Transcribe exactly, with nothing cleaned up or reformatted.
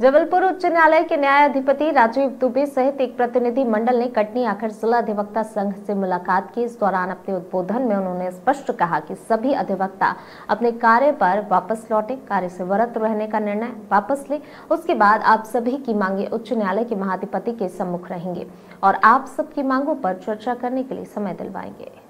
जबलपुर उच्च न्यायालय के न्यायाधिपति राजीव दुबे सहित एक प्रतिनिधि मंडल ने कटनी आखर जिला अधिवक्ता संघ से मुलाकात की। इस दौरान अपने उद्बोधन में उन्होंने स्पष्ट कहा कि सभी अधिवक्ता अपने कार्य पर वापस लौटे, कार्य से वरत रहने का निर्णय वापस ले। उसके बाद आप सभी की मांगे उच्च न्यायालय के महाधिपति के सम्मुख रहेंगे और आप सबकी मांगों पर चर्चा करने के लिए समय दिलवाएंगे।